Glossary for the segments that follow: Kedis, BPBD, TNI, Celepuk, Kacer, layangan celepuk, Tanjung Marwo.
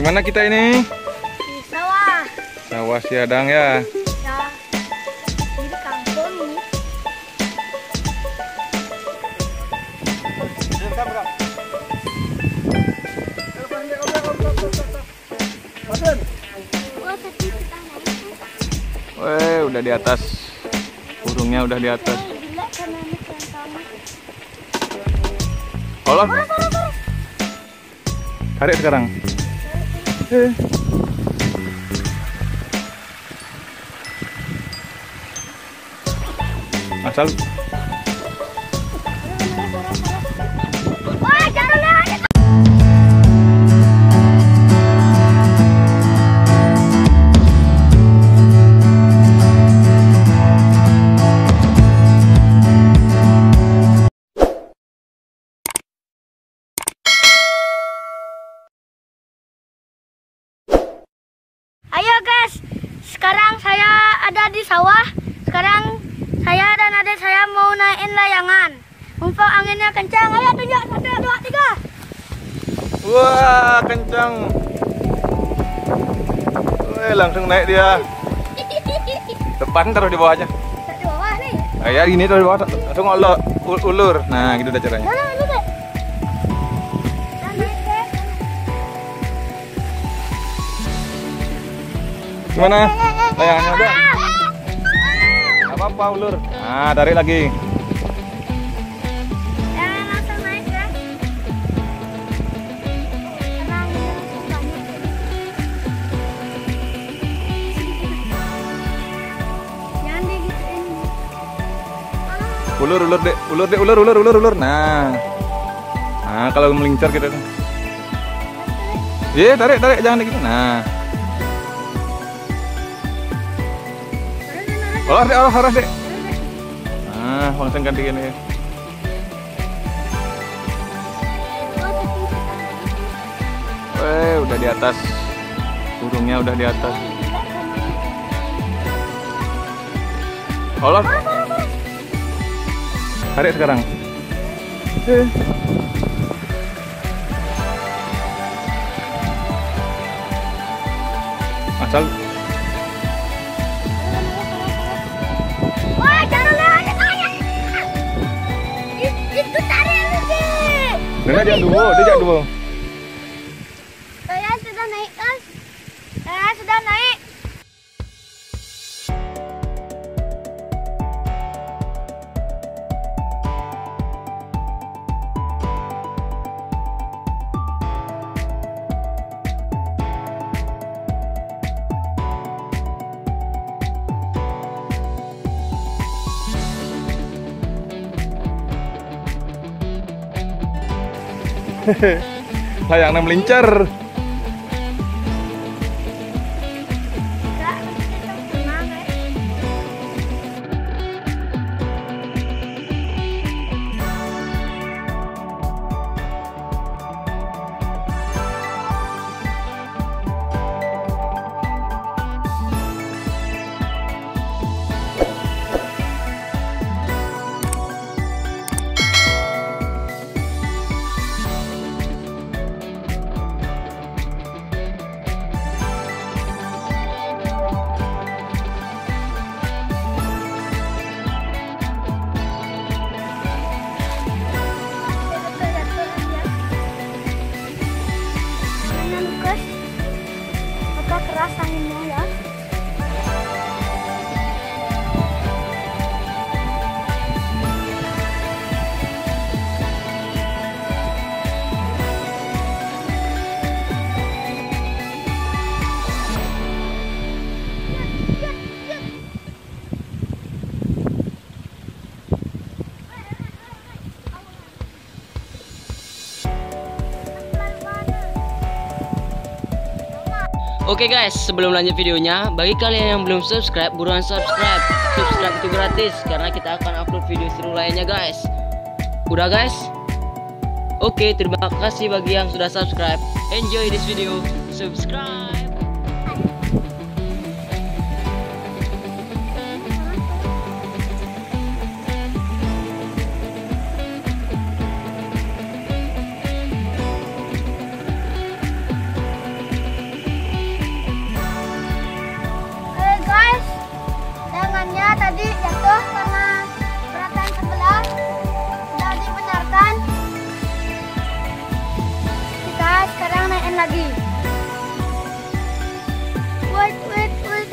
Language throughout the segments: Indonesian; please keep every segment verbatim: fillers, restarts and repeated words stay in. Gimana kita ini? Di sawah. Sawah siadang ya. Ya. Ini kampung nih. Weh, udah di atas. Burungnya udah di atas. Olah. Tarik sekarang. Eh. Asal. Ayo guys, sekarang saya ada di sawah. Sekarang saya dan adik saya mau naikin layangan. Mumpung anginnya kencang, ayo tunjuk satu, dua, tiga. Wah, kencang. Weh, langsung naik dia. Depan taruh di bawah aja. Di bawah nih. Ayo gini taruh di bawah, langsung ulur. ulur. Nah, gitu dah caranya. Gimana? Layangannya udah? Apa-apa ulur. Nah, tarik lagi. Jangan langsung naik ya. Jangan digituin. Ulur, ulur dek, ulur dek, ulur, ulur, ulur, ulur. Nah, nah kalau melincar gitu. Iya, tarik, tarik, jangan gitu. Nah. Olah deh, olah, olah deh. Nah, langsung ganti gini. Weh, udah di atas. Burungnya udah di atas. Olah. Tarik sekarang. Eh. Asal. Nenek jangan dulu, dia jangan dulu. Saya sudah naik, guys. Saya sudah naik. Layangnya melincar. Keras anginnya ya. Oke guys, sebelum lanjut videonya, bagi kalian yang belum subscribe, buruan subscribe. Subscribe itu gratis, karena kita akan upload video seru lainnya guys. Udah guys? Oke, terima kasih bagi yang sudah subscribe. Enjoy this video, subscribe. lagi. Wait, wait, wait.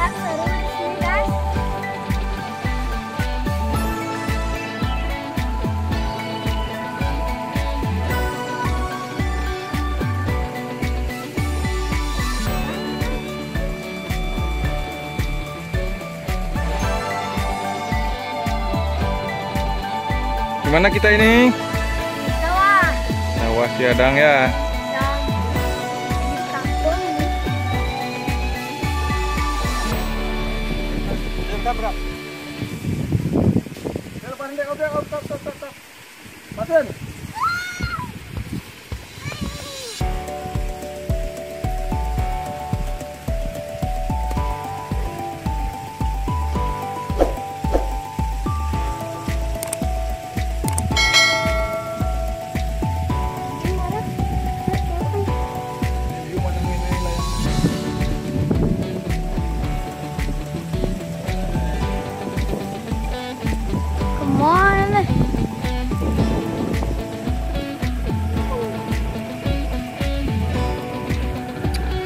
Kan seru ini guys. Gimana kita ini? Sawah. Sawah Ciadang ya.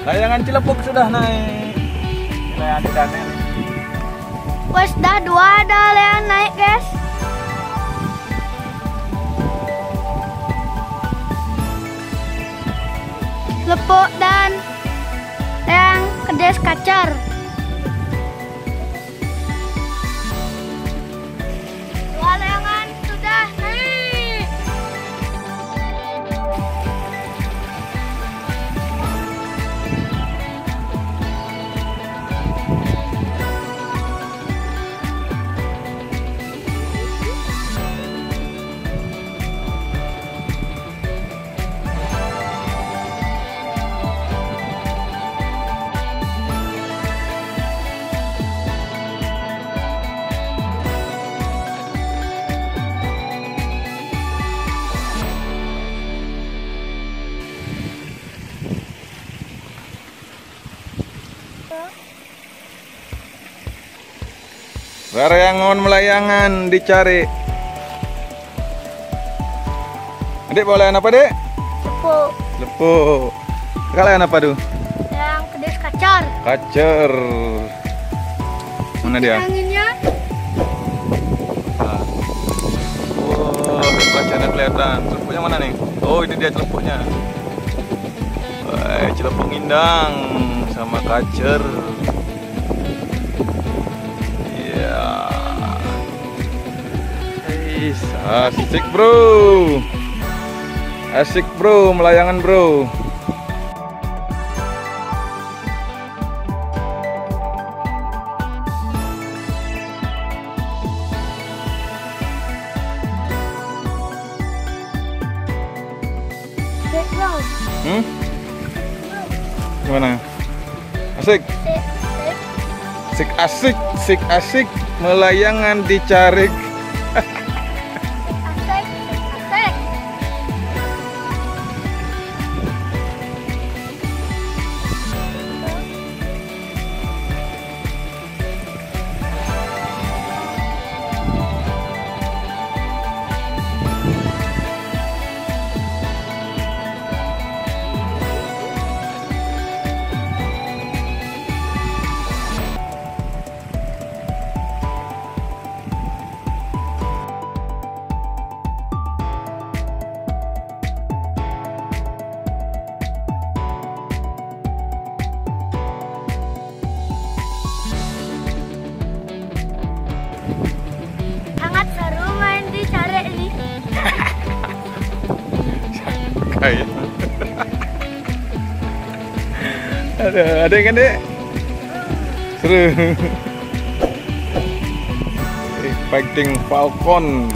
Layangan celepuk sudah naik. Layangan sudah naik. Wes dah dua ada layangan naik, guys. Celepuk dan layang kedes kacar. Dua layangan sudah naik. Layangan melayangan dicari. Adik bawa layangan apa, Dek? Celepuk. Celepuk. Kakak layangan apa, Du? Layangan kedes kacar. Kacar. Mana dia? Anginnya. Ah. Oh, kacarnya kelihatan. Celepuknya mana nih? Oh, ini dia celepuknya. Wah, celepuk ngindang sama kacar. Asik bro, asik bro, melayangan bro. Asik bro. Hmm? Gimana? Asik. Asik asik, asik asik, melayangan dicari. Ada, ada kan, Dek? Seru. Fighting Falcon.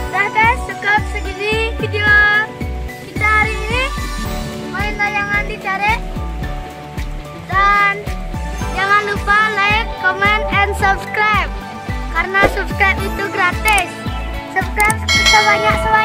Udah guys, cukup segini video kita hari ini. Main layangan dicari. Dan jangan lupa like, comment, and subscribe. Karena subscribe itu gratis. Subscribe sebanyak-sebanyak.